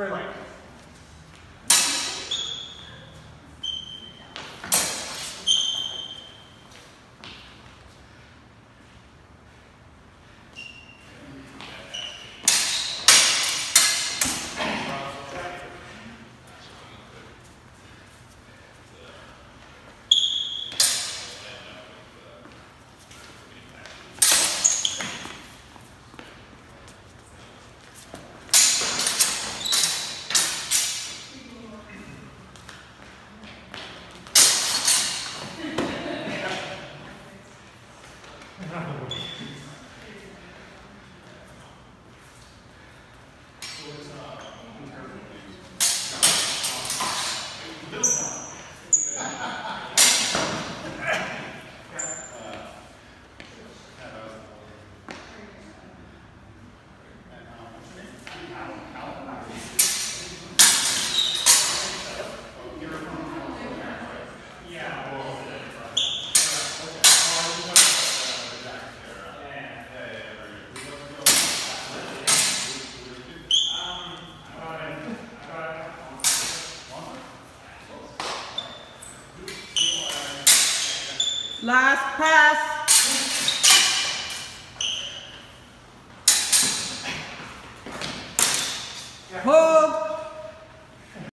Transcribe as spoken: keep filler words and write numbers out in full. Very likely. Last pass. Hold.